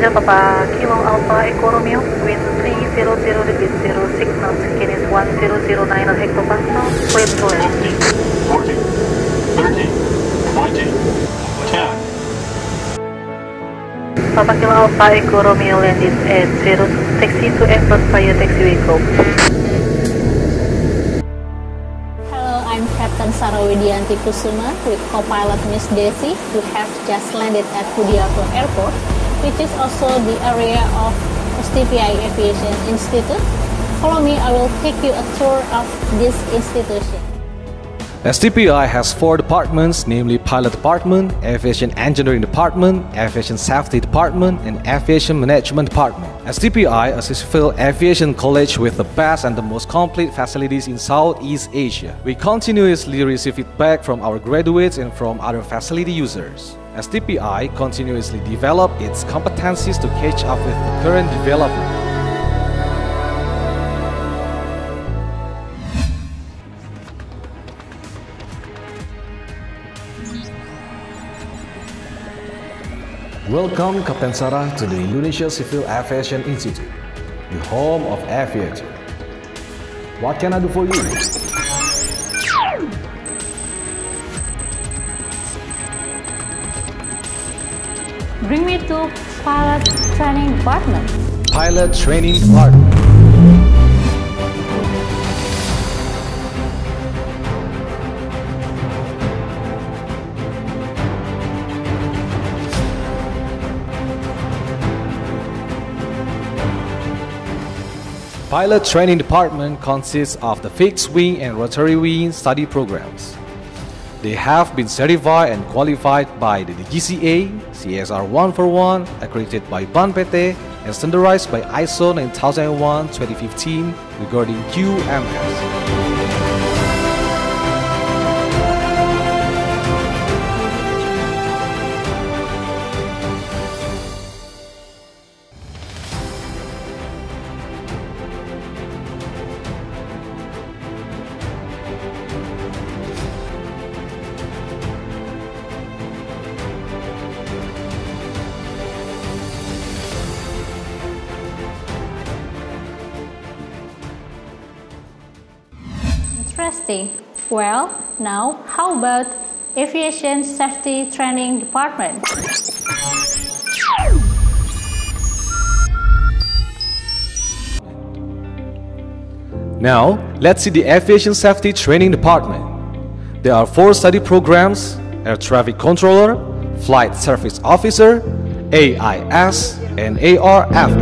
Hotel Papa Kilo Alpha Econo Milk, wind 300 degrees 06 knots, skin is 1009 hectopascal, clear for landing. 40, 30, 20, 10. Papa Kilo Alpha Econo Milk landing at 060 to airport via taxi vehicle. Hello, I'm Captain Sara Widiyanti Kusuma with co-pilot Miss Desi. We have just landed at Kudiako Airport, which is also the area of STPI Aviation Institute. Follow me, I will take you a tour of this institution. STPI has 4 departments, namely Pilot Department, Aviation Engineering Department, Aviation Safety Department, and Aviation Management Department. STPI is a civil aviation college with the best and the most complete facilities in Southeast Asia. We continuously receive feedback from our graduates and from other facility users. STPI continuously develop its competencies to catch up with the current development. Welcome Kapten Sarah to the Indonesia Civil Aviation Institute, the home of aviation. What can I do for you? Bring me to Pilot Training Department. Pilot Training Department. Pilot Training Department consists of the fixed wing and rotary wing study programs. They have been certified and qualified by the DGCA, CSR141, accredited by BANPT, and standardized by ISO 9001-2015 regarding QMS. Well, now how about Aviation Safety Training Department? Now, let's see the Aviation Safety Training Department. There are 4 study programs: Air Traffic Controller, Flight Service Officer, AIS, and ARF.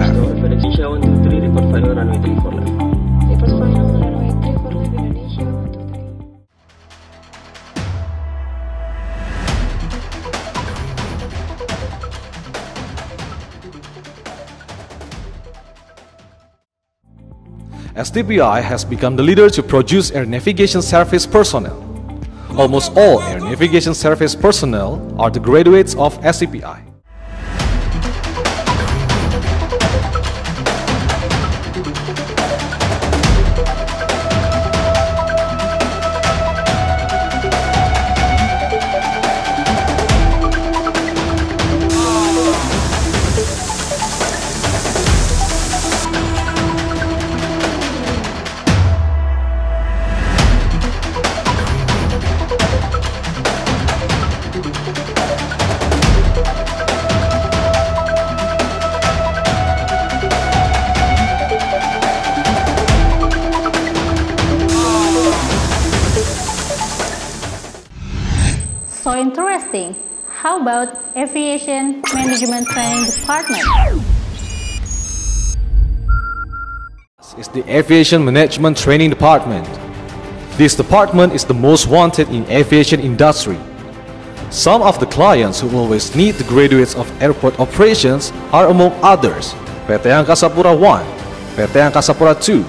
STPI has become the leader to produce air navigation service personnel. Almost all air navigation service personnel are the graduates of STPI. So interesting. How about Aviation Management Training Department? It's the Aviation Management Training Department. This department is the most wanted in aviation industry. Some of the clients who always need the graduates of airport operations are, among others, PT Angkasapura 1, PT Angkasapura 2,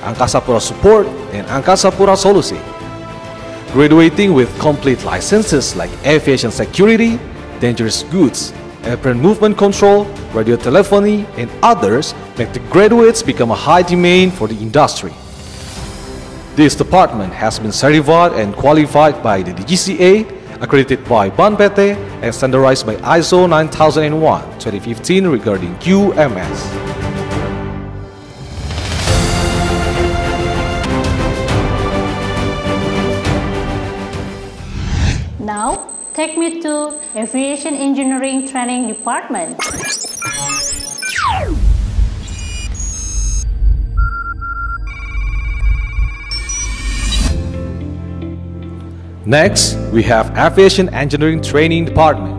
Angkasapura Support, and Angkasapura Solusi. Graduating with complete licenses like aviation security, dangerous goods, airplane movement control, radio telephony, and others make the graduates become a high demand for the industry. This department has been certified and qualified by the DGCA, accredited by BANPT and standardized by ISO 9001-2015 regarding QMS. Now, take me to Aviation Engineering Training Department. Next, we have Aviation Engineering Training Department.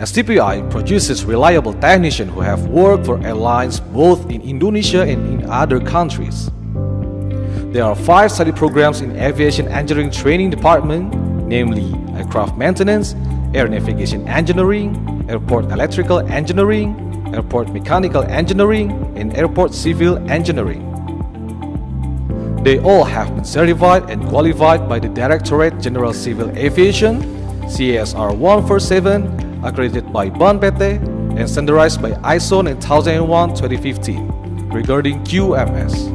STPI produces reliable technicians who have worked for airlines both in Indonesia and in other countries. There are 5 study programs in Aviation Engineering Training Department, namely aircraft maintenance, air navigation engineering, airport electrical engineering, airport mechanical engineering, and airport civil engineering. They all have been certified and qualified by the Directorate General Civil Aviation, CASR 147, accredited by BANPT, and standardized by ISO 9001-2015 regarding QMS.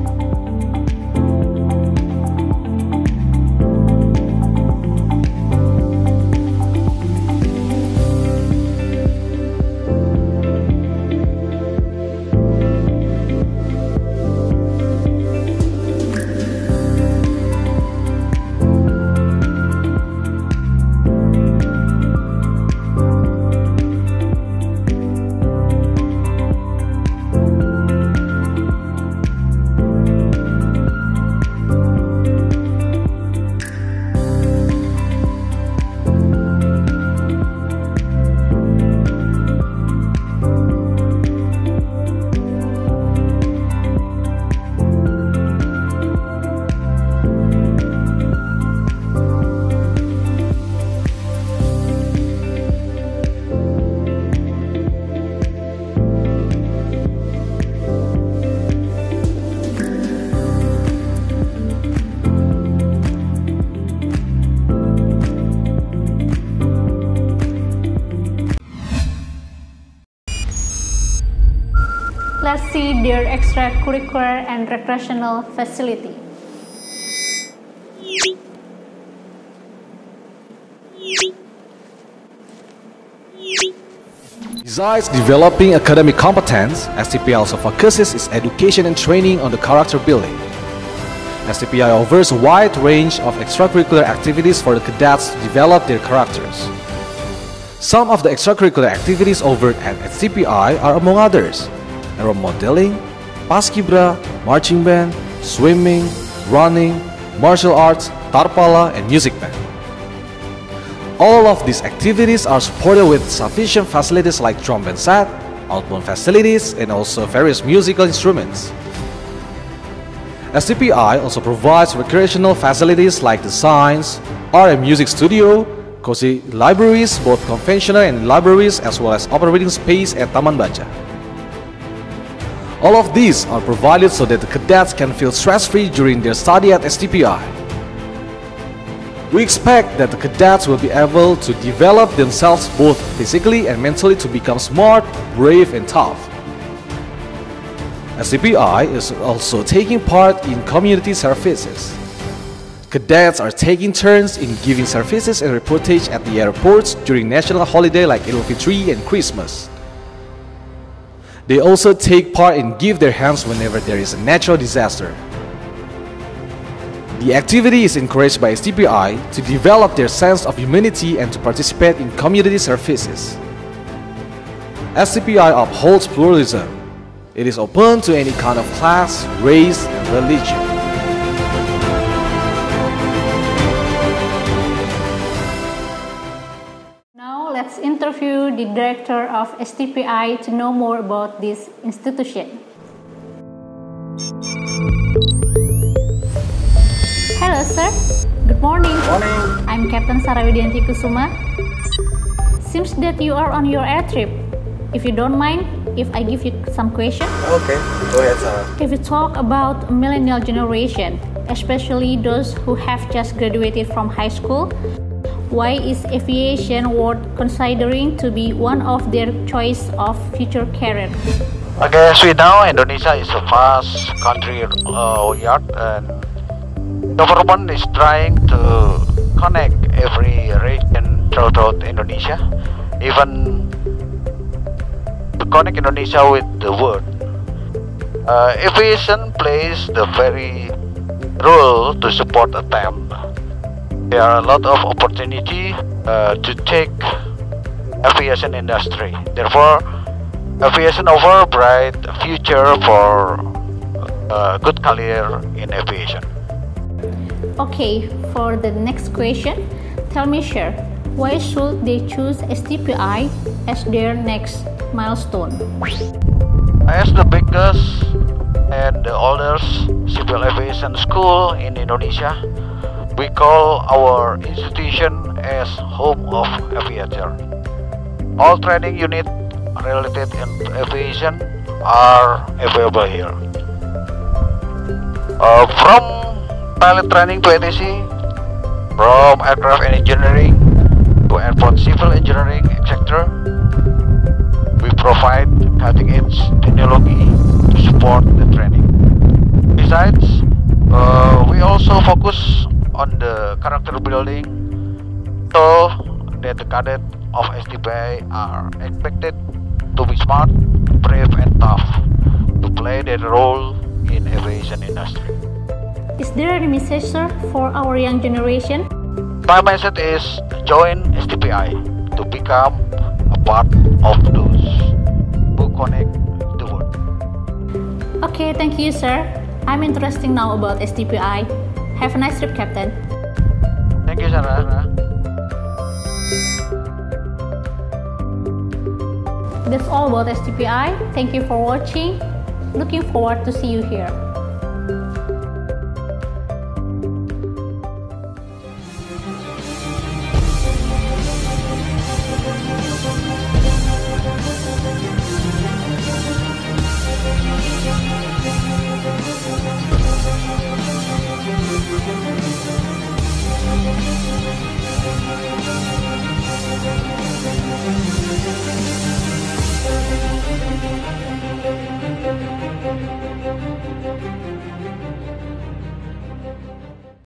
Let's see their extracurricular and recreational facility. Besides developing academic competence, STPI also focuses its education and training on the character building. STPI offers a wide range of extracurricular activities for the cadets to develop their characters. Some of the extracurricular activities offered at STPI are, among others, aero modeling, Paskibra, marching band, swimming, running, martial arts, tarpala, and music band. All of these activities are supported with sufficient facilities like drum band set, outbound facilities, and also various musical instruments. STPI also provides recreational facilities like the science, art and music studio, cozy libraries, both conventional and libraries, as well as operating space at Taman Baca. All of these are provided so that the cadets can feel stress-free during their study at STPI. We expect that the cadets will be able to develop themselves both physically and mentally to become smart, brave, and tough. STPI is also taking part in community services. Cadets are taking turns in giving services and reportage at the airports during national holiday like Idul Fitri and Christmas. They also take part and give their hands whenever there is a natural disaster. The activity is encouraged by STPI to develop their sense of humanity and to participate in community services. STPI upholds pluralism. It is open to any kind of class, race, and religion. Let's interview the director of STPI to know more about this institution. Hello, sir. Good morning. Morning. I'm Captain Sara Widiyanti Kusuma. Seems that you are on your air trip. If you don't mind, if I give you some questions. Okay, go ahead, Sara. If you talk about millennial generation, especially those who have just graduated from high school, why is aviation worth considering to be one of their choice of future career? Okay, as we know, Indonesia is a vast country and the government is trying to connect every region throughout Indonesia, even to connect Indonesia with the world. Aviation plays the very role to support attempt. There are a lot of opportunity to take aviation industry. Therefore, aviation offers a bright future for a good career in aviation. Okay, for the next question, tell me, Sher, why should they choose STPI as their next milestone? As the biggest and the oldest civil aviation school in Indonesia, we call our institution as Home of Aviator. All training units related to aviation are available here. From pilot training to ATC, from aircraft engineering to airport civil engineering, etc. We provide cutting-edge technology to support the training. Besides, we also focus on the character building so that the cadets of STPI are expected to be smart, brave, and tough to play their role in aviation industry. Is there any message, sir, for our young generation? My message is join STPI to become a part of those who connect the world. Okay, thank you, sir. I'm interested now about STPI. Have a nice trip, Captain. Thank you, Sarah. That's all about STPI. Thank you for watching. Looking forward to see you here.